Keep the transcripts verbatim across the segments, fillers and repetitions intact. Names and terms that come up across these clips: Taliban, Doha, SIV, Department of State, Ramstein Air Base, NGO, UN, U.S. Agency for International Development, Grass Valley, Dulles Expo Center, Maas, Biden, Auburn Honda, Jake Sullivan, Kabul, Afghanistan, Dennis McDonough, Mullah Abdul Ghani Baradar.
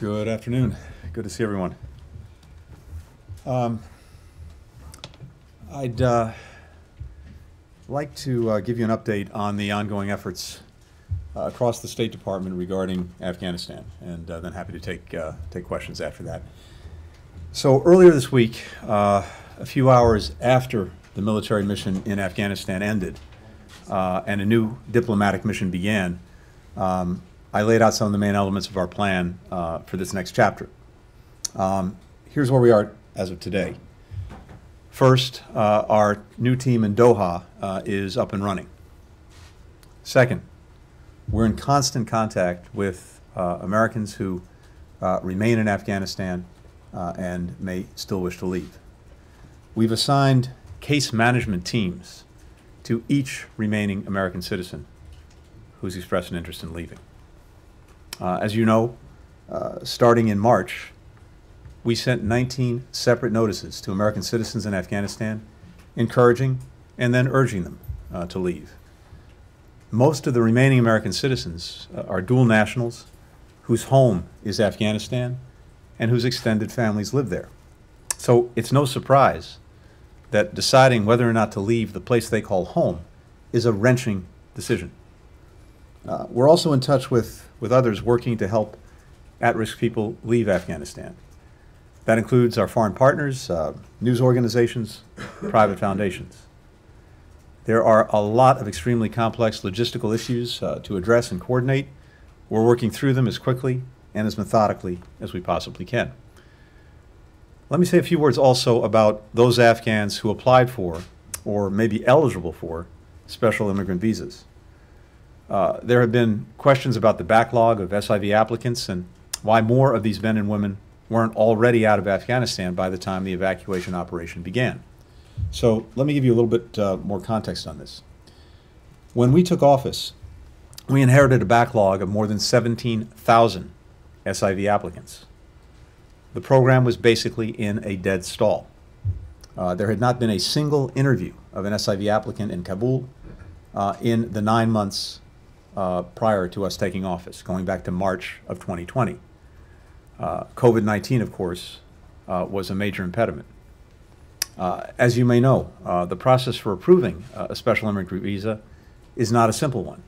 Good afternoon. Good to see everyone. Um, I'd uh, like to uh, give you an update on the ongoing efforts uh, across the State Department regarding Afghanistan, and uh, then happy to take, uh, take questions after that. So earlier this week, uh, a few hours after the military mission in Afghanistan ended uh, and a new diplomatic mission began, um, I laid out some of the main elements of our plan uh, for this next chapter. Um, here's where we are as of today. First, uh, our new team in Doha uh, is up and running. Second, we're in constant contact with uh, Americans who uh, remain in Afghanistan uh, and may still wish to leave. We've assigned case management teams to each remaining American citizen who's expressed an interest in leaving. Uh, as you know, uh, starting in March, we sent nineteen separate notices to American citizens in Afghanistan, encouraging and then urging them uh, to leave. Most of the remaining American citizens uh, are dual nationals whose home is Afghanistan and whose extended families live there. So it's no surprise that deciding whether or not to leave the place they call home is a wrenching decision. Uh, we're also in touch with, with others working to help at-risk people leave Afghanistan. That includes our foreign partners, uh, news organizations, private foundations. There are a lot of extremely complex logistical issues uh, to address and coordinate. We're working through them as quickly and as methodically as we possibly can. Let me say a few words also about those Afghans who applied for, or may be eligible for, special immigrant visas. Uh, there have been questions about the backlog of S I V applicants and why more of these men and women weren't already out of Afghanistan by the time the evacuation operation began. So let me give you a little bit uh, more context on this. When we took office, we inherited a backlog of more than seventeen thousand S I V applicants. The program was basically in a dead stall. Uh, there had not been a single interview of an S I V applicant in Kabul uh, in the nine months Uh, prior to us taking office, going back to March of twenty twenty. Uh, COVID nineteen, of course, uh, was a major impediment. Uh, as you may know, uh, the process for approving uh, a special immigrant visa is not a simple one.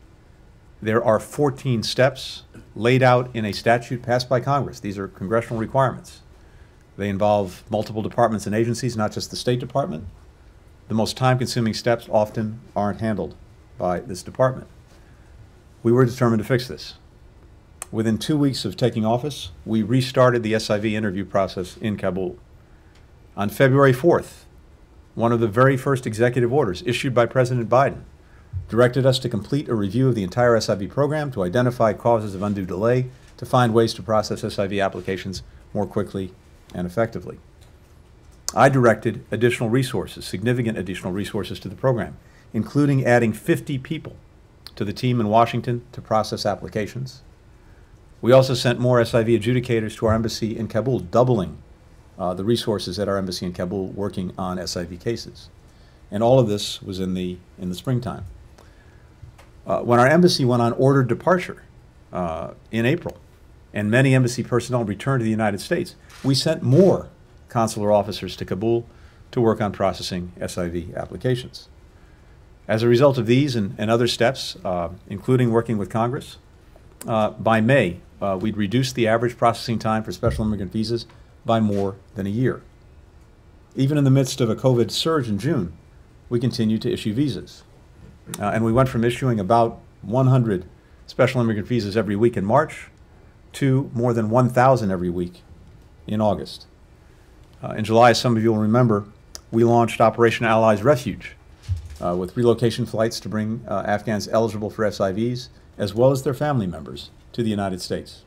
There are fourteen steps laid out in a statute passed by Congress. These are congressional requirements. They involve multiple departments and agencies, not just the State Department. The most time-consuming steps often aren't handled by this department. We were determined to fix this. Within two weeks of taking office, we restarted the S I V interview process in Kabul. On February fourth, one of the very first executive orders issued by President Biden directed us to complete a review of the entire S I V program to identify causes of undue delay, to find ways to process S I V applications more quickly and effectively. I directed additional resources, significant additional resources to the program, including adding fifty people to the team in Washington to process applications. We also sent more S I V adjudicators to our embassy in Kabul, doubling uh, the resources at our embassy in Kabul working on S I V cases. And all of this was in the, in the springtime. Uh, when our embassy went on ordered departure uh, in April, and many embassy personnel returned to the United States, we sent more consular officers to Kabul to work on processing S I V applications. As a result of these and, and other steps, uh, including working with Congress, uh, by May, uh, we'd reduced the average processing time for special immigrant visas by more than a year. Even in the midst of a COVID surge in June, we continued to issue visas. Uh, and we went from issuing about one hundred special immigrant visas every week in March to more than one thousand every week in August. Uh, in July, as some of you will remember, we launched Operation Allies Refuge, Uh, with relocation flights to bring uh, Afghans eligible for S I Vs, as well as their family members, to the United States.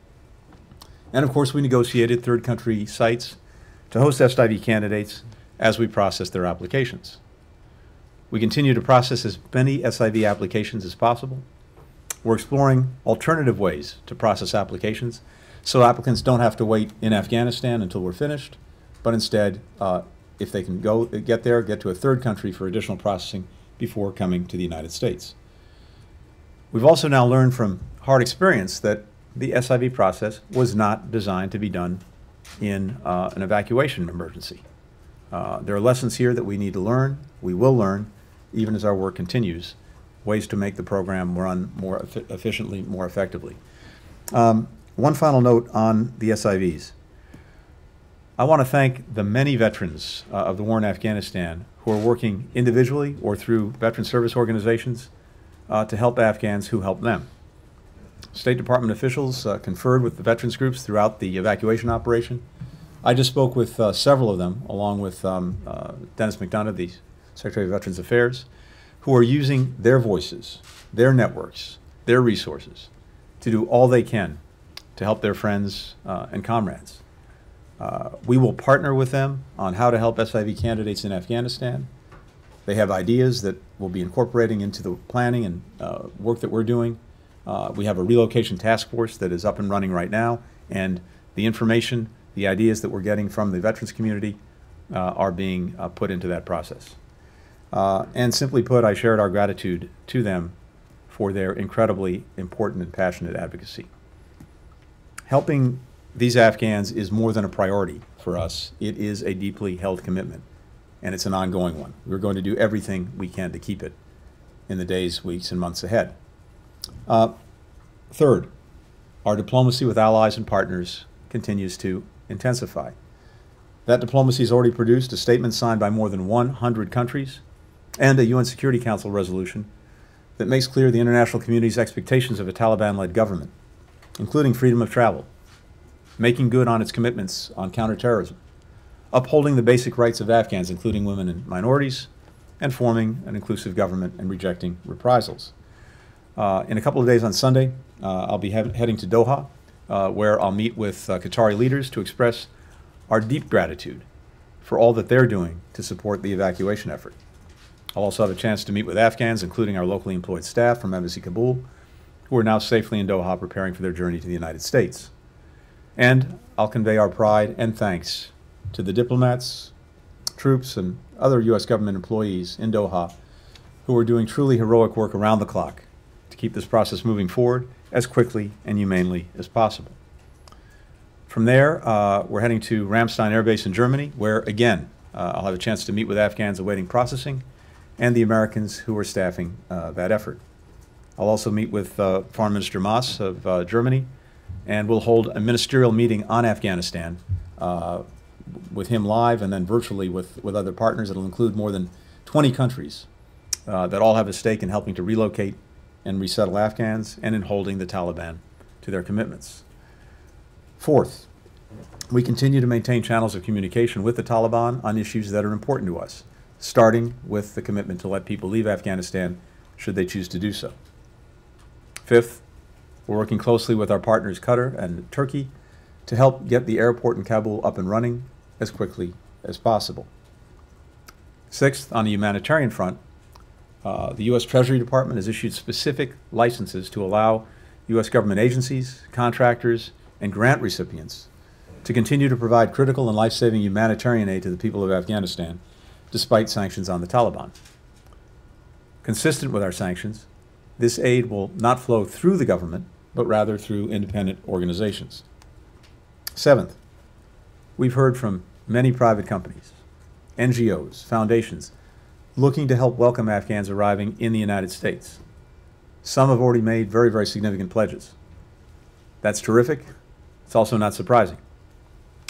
And of course, we negotiated third country sites to host S I V candidates as we process their applications. We continue to process as many S I V applications as possible. We're exploring alternative ways to process applications so applicants don't have to wait in Afghanistan until we're finished, but instead, uh, if they can go get there, get to a third country for additional processing before coming to the United States. We've also now learned from hard experience that the S I V process was not designed to be done in uh, an evacuation emergency. Uh, there are lessons here that we need to learn, we will learn, even as our work continues, ways to make the program run more eff efficiently, more effectively. Um, one final note on the S I Vs. I want to thank the many veterans uh, of the war in Afghanistan who are working individually or through veteran service organizations uh, to help Afghans who help them. State Department officials uh, conferred with the veterans groups throughout the evacuation operation. I just spoke with uh, several of them, along with um, uh, Dennis McDonough, the Secretary of Veterans Affairs, who are using their voices, their networks, their resources to do all they can to help their friends uh, and comrades. Uh, we will partner with them on how to help S I V candidates in Afghanistan. They have ideas that we'll be incorporating into the planning and uh, work that we're doing. Uh, we have a relocation task force that is up and running right now, and the information, the ideas that we're getting from the veterans community uh, are being uh, put into that process. Uh, and simply put, I shared our gratitude to them for their incredibly important and passionate advocacy. Helping these Afghans is more than a priority for us. It is a deeply held commitment, and it's an ongoing one. We're going to do everything we can to keep it in the days, weeks, and months ahead. Uh, third, our diplomacy with allies and partners continues to intensify. That diplomacy has already produced a statement signed by more than one hundred countries and a U N Security Council resolution that makes clear the international community's expectations of a Taliban-led government, including freedom of travel, making good on its commitments on counterterrorism, upholding the basic rights of Afghans, including women and minorities, and forming an inclusive government and rejecting reprisals. Uh, in a couple of days on Sunday, uh, I'll be he heading to Doha, uh, where I'll meet with uh, Qatari leaders to express our deep gratitude for all that they're doing to support the evacuation effort. I'll also have a chance to meet with Afghans, including our locally employed staff from Embassy Kabul, who are now safely in Doha preparing for their journey to the United States. And I'll convey our pride and thanks to the diplomats, troops, and other U S government employees in Doha who are doing truly heroic work around the clock to keep this process moving forward as quickly and humanely as possible. From there, uh, we're heading to Ramstein Air Base in Germany, where, again, uh, I'll have a chance to meet with Afghans awaiting processing and the Americans who are staffing uh, that effort. I'll also meet with uh, Foreign Minister Maas of uh, Germany, and we'll hold a ministerial meeting on Afghanistan uh, with him live and then virtually with, with other partners. It'll include more than twenty countries uh, that all have a stake in helping to relocate and resettle Afghans and in holding the Taliban to their commitments. Fourth, we continue to maintain channels of communication with the Taliban on issues that are important to us, starting with the commitment to let people leave Afghanistan should they choose to do so. Fifth, we're working closely with our partners Qatar and Turkey to help get the airport in Kabul up and running as quickly as possible. Sixth, on the humanitarian front, uh, the U S Treasury Department has issued specific licenses to allow U S government agencies, contractors, and grant recipients to continue to provide critical and life-saving humanitarian aid to the people of Afghanistan, despite sanctions on the Taliban. Consistent with our sanctions, this aid will not flow through the government, but rather through independent organizations. Seventh, we've heard from many private companies, N G Os, foundations, looking to help welcome Afghans arriving in the United States. Some have already made very, very significant pledges. That's terrific. It's also not surprising.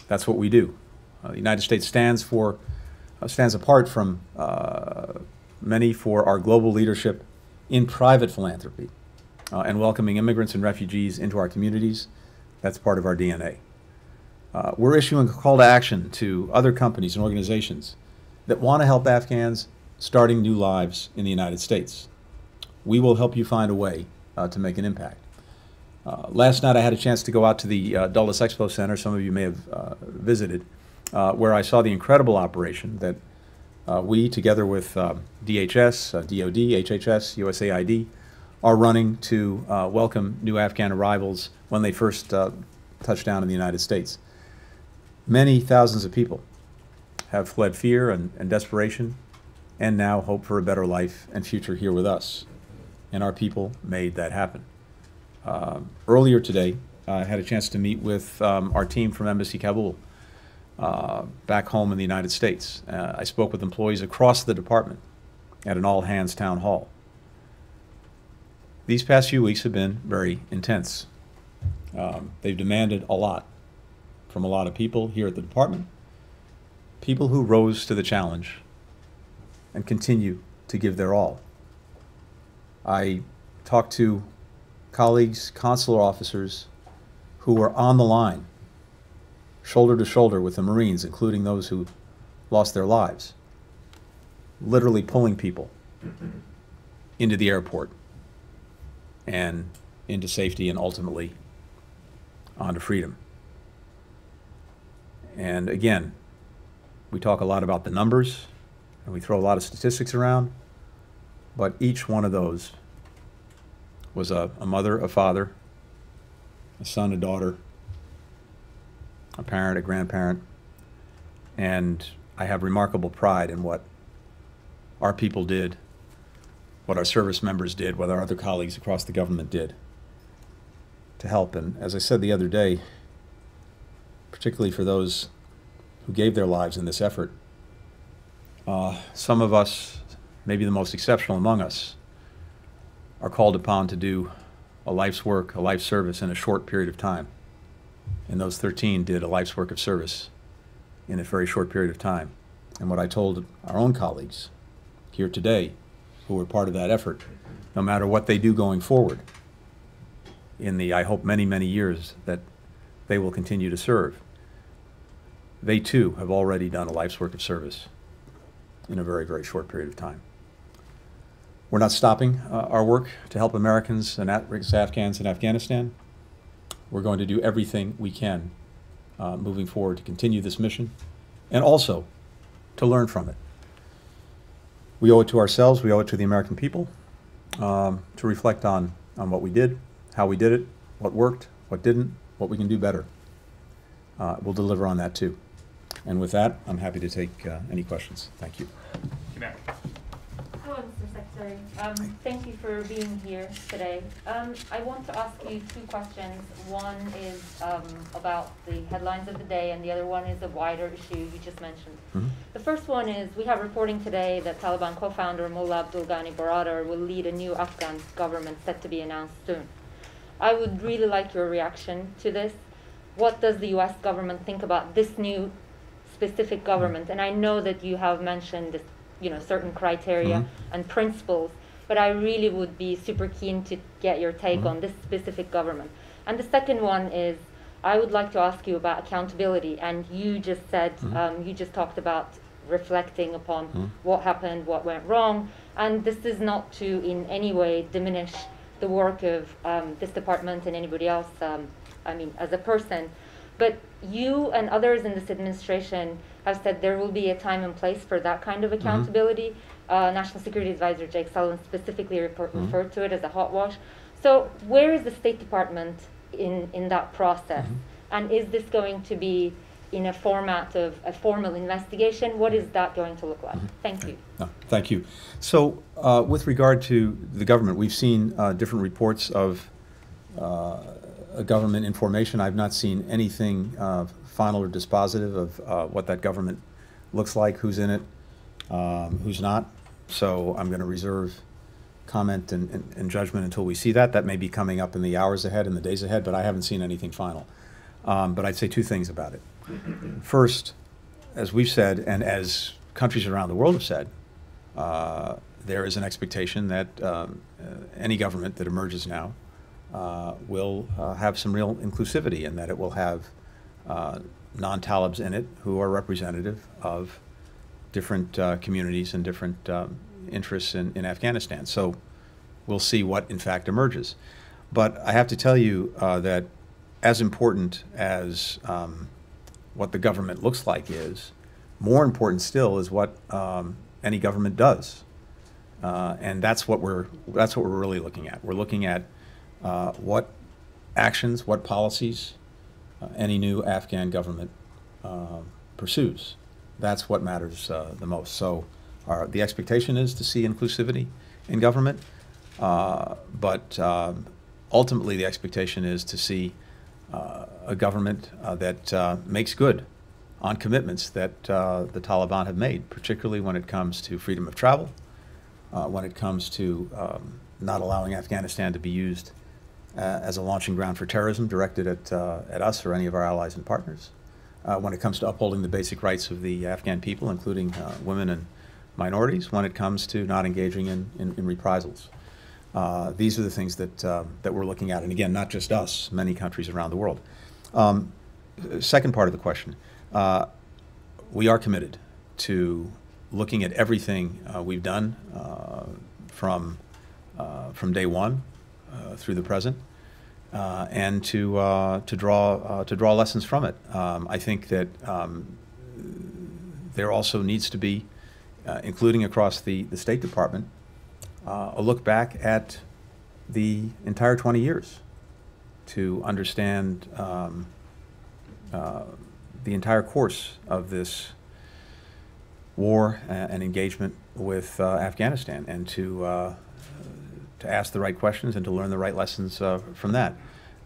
That's what we do. Uh, the United States stands for, uh, stands apart from uh, many for our global leadership in private philanthropy uh, and welcoming immigrants and refugees into our communities. That's part of our D N A. Uh, we're issuing a call to action to other companies and organizations that want to help Afghans starting new lives in the United States. We will help you find a way uh, to make an impact. Uh, last night I had a chance to go out to the uh, Dulles Expo Center, some of you may have uh, visited, uh, where I saw the incredible operation that Uh, we, together with uh, D H S, uh, D O D, H H S, U S A I D, are running to uh, welcome new Afghan arrivals when they first uh, touch down in the United States. Many thousands of people have fled fear and, and desperation and now hope for a better life and future here with us. And our people made that happen. Uh, earlier today, uh, had a chance to meet with um, our team from Embassy Kabul uh, back home in the United States. Uh, I spoke with employees across the department at an all-hands town hall. These past few weeks have been very intense. Um, they've demanded a lot from a lot of people here at the department, people who rose to the challenge and continue to give their all. I talked to colleagues, consular officers who were on the line, shoulder to shoulder with the Marines, including those who lost their lives, literally pulling people into the airport and into safety and ultimately onto freedom. And again, we talk a lot about the numbers and we throw a lot of statistics around, but each one of those was a, a mother, a father, a son, a daughter, a parent, a grandparent, and I have remarkable pride in what our people did, what our service members did, what our other colleagues across the government did to help. And as I said the other day, particularly for those who gave their lives in this effort, uh, some of us, maybe the most exceptional among us, are called upon to do a life's work, a life's service in a short period of time. And those thirteen did a life's work of service in a very short period of time. And what I told our own colleagues here today who were part of that effort, no matter what they do going forward in the, I hope, many, many years that they will continue to serve, they too have already done a life's work of service in a very, very short period of time. We're not stopping uh, our work to help Americans and Afghans in Afghanistan. We're going to do everything we can uh, moving forward to continue this mission and also to learn from it. We owe it to ourselves, we owe it to the American people um, to reflect on, on what we did, how we did it, what worked, what didn't, what we can do better. Uh, we'll deliver on that too. And with that, I'm happy to take uh, any questions. Thank you. Hello, Mister Secretary. Um, thank you for being here today. Um, I want to ask you two questions. One is um, about the headlines of the day, and the other one is a wider issue you just mentioned. Mm-hmm. The first one is we have reporting today that Taliban co-founder Mullah Abdul Ghani Baradar will lead a new Afghan government set to be announced soon. I would really like your reaction to this. What does the U S government think about this new specific government? And I know that you have mentioned this, you know, certain criteria mm-hmm. and principles, but I really would be super keen to get your take mm-hmm. on this specific government. And the second one is, I would like to ask you about accountability. And you just said, mm-hmm. um, you just talked about reflecting upon mm-hmm. what happened, what went wrong. And this is not to in any way diminish the work of um, this department and anybody else, um, I mean, as a person. But you and others in this administration have said there will be a time and place for that kind of accountability. Mm-hmm. uh, National Security Advisor Jake Sullivan specifically report, mm-hmm. referred to it as a hot wash. So where is the State Department in, in that process? Mm-hmm. And is this going to be in a format of a formal investigation? What is that going to look like? Mm-hmm. Thank you. No, thank you. So uh, with regard to the government, we've seen uh, different reports of uh, a government in formation. I've not seen anything uh, final or dispositive of uh, what that government looks like, who's in it, um, who's not. So I'm going to reserve comment and, and, and judgment until we see that. That may be coming up in the hours ahead, in the days ahead, but I haven't seen anything final. Um, but I'd say two things about it. First, as we've said, and as countries around the world have said, uh, there is an expectation that um, uh, any government that emerges now uh, will uh, have some real inclusivity and that it will have uh, non-Talibs in it who are representative of different uh, communities and different um, interests in, in Afghanistan. So we'll see what, in fact, emerges. But I have to tell you uh, that as important as um, what the government looks like is, more important still is what um, any government does. Uh, and that's what we're, that's what we're really looking at. We're looking at uh, what actions, what policies uh, any new Afghan government uh, pursues. That's what matters uh, the most. So our, the expectation is to see inclusivity in government, uh, but uh, ultimately the expectation is to see uh, a government uh, that uh, makes good on commitments that uh, the Taliban have made, particularly when it comes to freedom of travel, uh, when it comes to um, not allowing Afghanistan to be used uh, as a launching ground for terrorism directed at, uh, at us or any of our allies and partners, uh, when it comes to upholding the basic rights of the Afghan people, including uh, women and minorities, when it comes to not engaging in, in, in reprisals. Uh, these are the things that, uh, that we're looking at, and again, not just us, many countries around the world. Um, second part of the question, uh, we are committed to looking at everything uh, we've done uh, from, uh, from day one uh, through the present, uh, and to, uh, to, draw, uh, to draw lessons from it. Um, I think that um, there also needs to be, uh, including across the, the State Department, Uh, a look back at the entire twenty years to understand um, uh, the entire course of this war and engagement with uh, Afghanistan, and to, uh, to ask the right questions and to learn the right lessons uh, from that.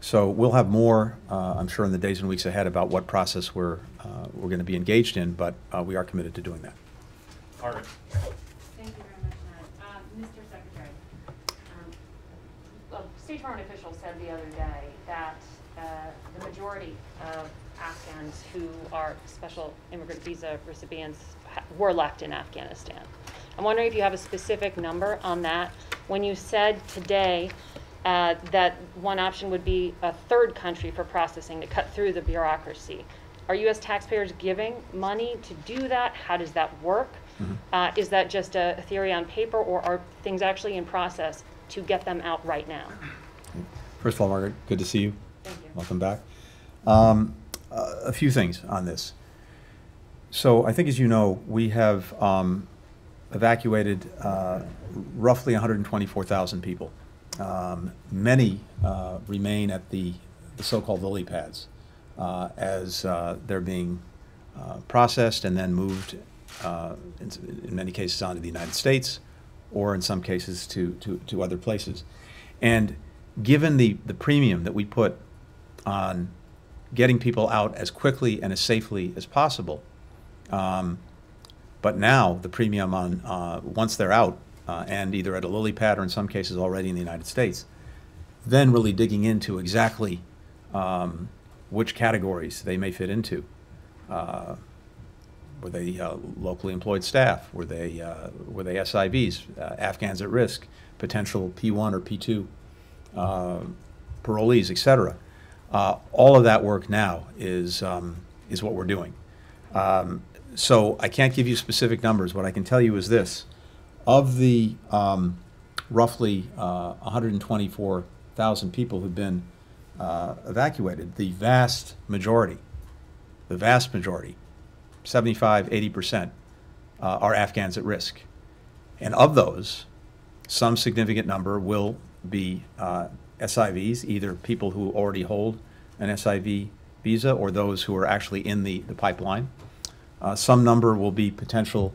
So we'll have more, uh, I'm sure, in the days and weeks ahead about what process we're, uh, we're going to be engaged in, but uh, we are committed to doing that. All right. The State Department official said the other day that uh, the majority of Afghans who are special immigrant visa recipients ha were left in Afghanistan. I'm wondering if you have a specific number on that. When you said today uh, that one option would be a third country for processing to cut through the bureaucracy, are U S taxpayers giving money to do that? How does that work? Mm-hmm. uh, is that just a theory on paper, or are things actually in process to get them out right now? First of all, Margaret, good to see you. Thank you. Welcome back. Um, uh, a few things on this. So I think, as you know, we have um, evacuated uh, roughly one hundred twenty-four thousand people. Um, many uh, remain at the, the so-called lily pads uh, as uh, they're being uh, processed and then moved, uh, in, in many cases, onto the United States, or in some cases to, to, to other places. And given the, the premium that we put on getting people out as quickly and as safely as possible, um, but now the premium on uh, once they're out uh, and either at a lily pad or in some cases already in the United States, then really digging into exactly um, which categories they may fit into. Uh, Were they uh, locally employed staff? Were they, uh, were they S I Vs, uh, Afghans at risk, potential P one or P two uh, parolees, et cetera? Uh, all of that work now is, um, is what we're doing. Um, so I can't give you specific numbers. What I can tell you is this. Of the um, roughly uh, one hundred twenty-four thousand people who've been uh, evacuated, the vast majority, the vast majority, seventy-five, eighty percent uh, are Afghans at risk. And of those, some significant number will be uh, S I Vs, either people who already hold an S I V visa or those who are actually in the, the pipeline. Uh, some number will be potential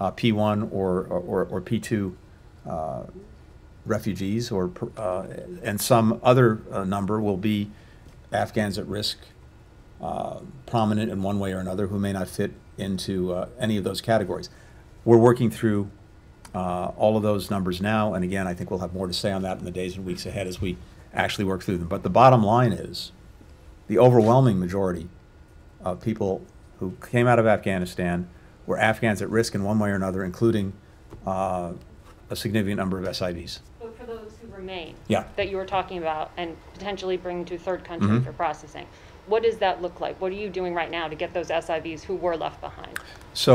uh, P one or, or, or P two uh, refugees, or, uh, and some other uh, number will be Afghans at risk, Uh, prominent in one way or another, who may not fit into uh, any of those categories. We're working through uh, all of those numbers now, and again, I think we'll have more to say on that in the days and weeks ahead as we actually work through them. But the bottom line is the overwhelming majority of people who came out of Afghanistan were Afghans at risk in one way or another, including uh, a significant number of S I Vs. So for those who remain, yeah, that you were talking about and potentially bring to a third country, mm-hmm, for processing, what does that look like? What are you doing right now to get those S I Vs who were left behind? So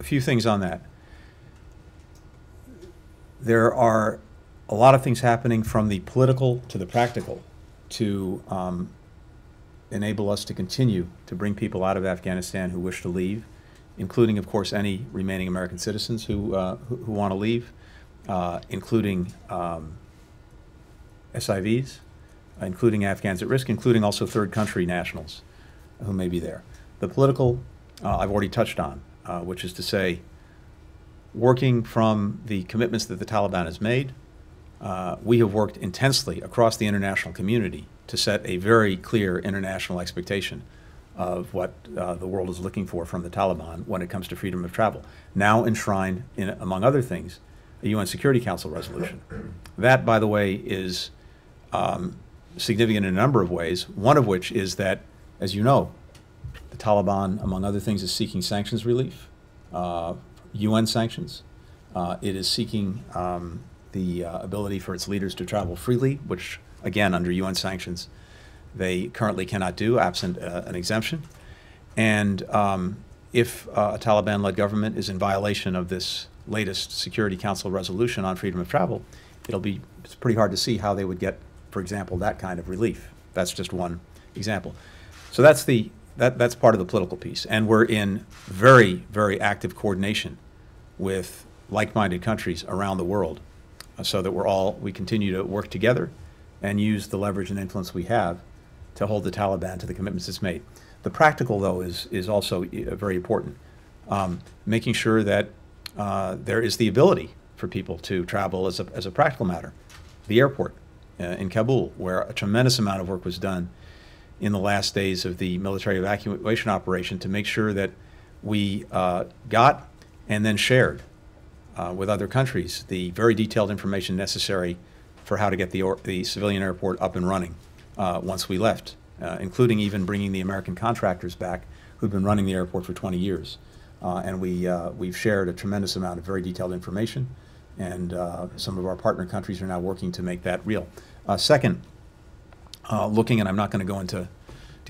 a few things on that. There are a lot of things happening from the political to the practical to um, enable us to continue to bring people out of Afghanistan who wish to leave, including, of course, any remaining American citizens who, uh, who, who want to leave, uh, including um, S I Vs, including Afghans at risk, including also third country nationals who may be there. The political, uh, I've already touched on, uh, which is to say, working from the commitments that the Taliban has made, uh, we have worked intensely across the international community to set a very clear international expectation of what uh, the world is looking for from the Taliban when it comes to freedom of travel, now enshrined in, among other things, a U N Security Council resolution. That, by the way, is um, significant in a number of ways, one of which is that, as you know, the Taliban, among other things, is seeking sanctions relief, uh, U N sanctions. Uh, it is seeking um, the uh, ability for its leaders to travel freely, which, again, under U N sanctions, they currently cannot do, absent uh, an exemption. And um, if uh, a Taliban-led government is in violation of this latest Security Council resolution on freedom of travel, it'll be it's pretty hard to see how they would get, for example, that kind of relief. That's just one example. So that's the that that's part of the political piece. And we're in very, very active coordination with like-minded countries around the world, uh, so that we're all we continue to work together and use the leverage and influence we have to hold the Taliban to the commitments it's made. The practical, though, is is also very important, um, making sure that uh, there is the ability for people to travel as a, as a practical matter. The airport uh, in Kabul, where a tremendous amount of work was done in the last days of the military evacuation operation to make sure that we uh, got and then shared uh, with other countries the very detailed information necessary for how to get the, or the civilian airport up and running Uh, once we left, uh, including even bringing the American contractors back who'd been running the airport for twenty years. Uh, and we, uh, we've shared a tremendous amount of very detailed information, and uh, some of our partner countries are now working to make that real. Uh, second, uh, looking, and I'm not going to go into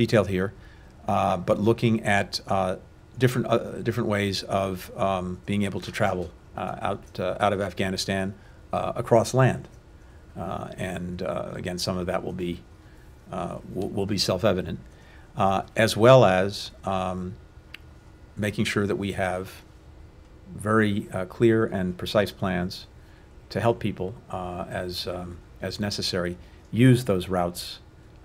detail here, uh, but looking at uh, different, uh, different ways of um, being able to travel uh, out, uh, out of Afghanistan uh, across land. Uh, and uh, again, some of that will be Uh, will, will be self-evident, uh, as well as um, making sure that we have very uh, clear and precise plans to help people uh, as, um, as necessary use those routes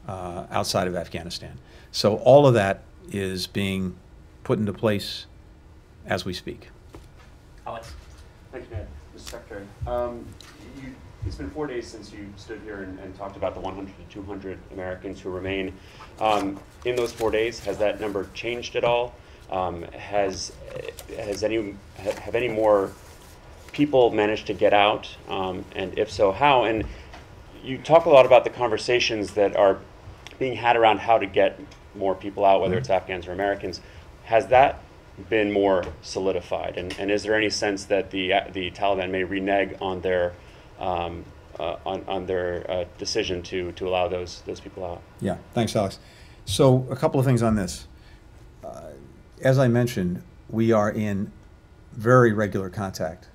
uh, outside of Afghanistan. So all of that is being put into place as we speak. Alex. Thank you, Mayor. Mister Secretary. Um, you It's been four days since you stood here and, and talked about the one hundred to two hundred Americans who remain. Um, in those four days, has that number changed at all? Um, has has any have any more people managed to get out? Um, and if so, how? And you talk a lot about the conversations that are being had around how to get more people out, whether it's Afghans or Americans. Has that been more solidified? And, and is there any sense that the the Taliban may renege on their Um, uh, on, on their uh, decision to, to allow those, those people out? Yeah, thanks, Alex. So a couple of things on this. Uh, as I mentioned, we are in very regular contact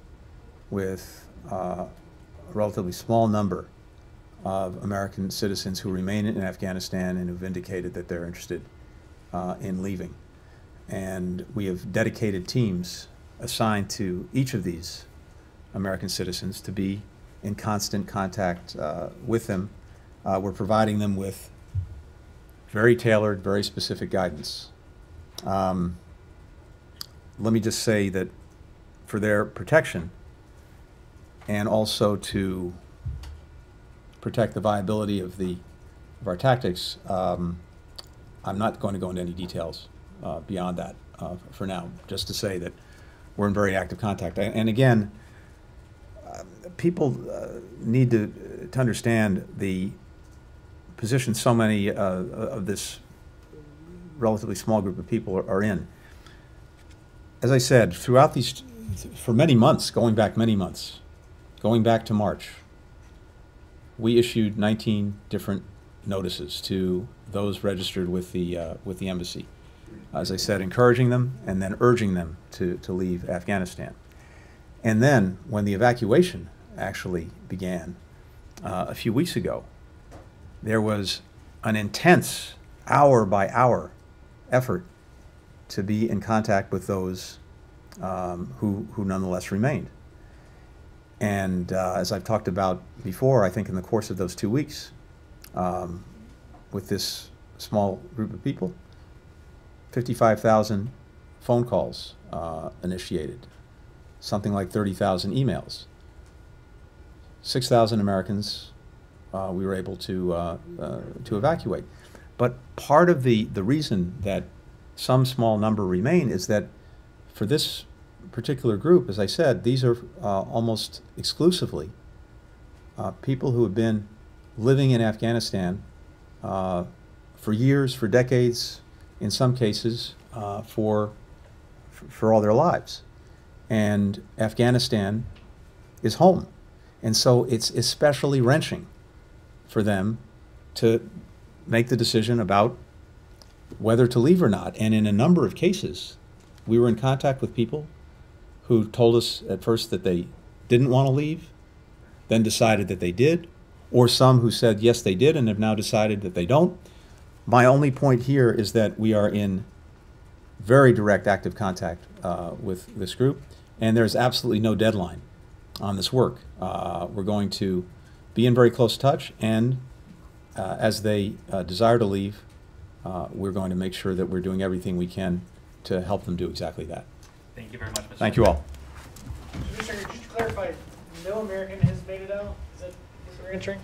with uh, a relatively small number of American citizens who remain in Afghanistan and who've indicated that they're interested uh, in leaving. And we have dedicated teams assigned to each of these American citizens to be in constant contact uh, with them. Uh, we're providing them with very tailored, very specific guidance. Um, let me just say that for their protection, and also to protect the viability of, the, of our tactics, um, I'm not going to go into any details uh, beyond that uh, for now, just to say that we're in very active contact. And, and again, people uh, need to, to understand the position so many uh, of this relatively small group of people are, are in. As I said, throughout these, for many months, going back many months, going back to March, we issued nineteen different notices to those registered with the, uh, with the embassy. As I said, encouraging them and then urging them to, to leave Afghanistan. And then, when the evacuation actually began uh, a few weeks ago, there was an intense hour-by-hour effort to be in contact with those um, who, who nonetheless remained. And uh, as I've talked about before, I think in the course of those two weeks, um, with this small group of people, fifty-five thousand phone calls uh, initiated, something like thirty thousand emails. six thousand Americans uh, we were able to uh, uh, to evacuate. But part of the the reason that some small number remain is that for this particular group, as I said, these are uh, almost exclusively uh, people who have been living in Afghanistan uh, for years, for decades, in some cases uh, for for all their lives. And Afghanistan is home. And so it's especially wrenching for them to make the decision about whether to leave or not. And in a number of cases, we were in contact with people who told us at first that they didn't want to leave, then decided that they did, or some who said yes they did and have now decided that they don't. My only point here is that we are in very direct active contact uh, with this group, and there's absolutely no deadline on this work. Uh, we're going to be in very close touch, and uh, as they uh, desire to leave, uh, we're going to make sure that we're doing everything we can to help them do exactly that. Thank you very much, Mister Thank you all. Mister Secretary, just to clarify, no American has made it out? Is that what we're answering?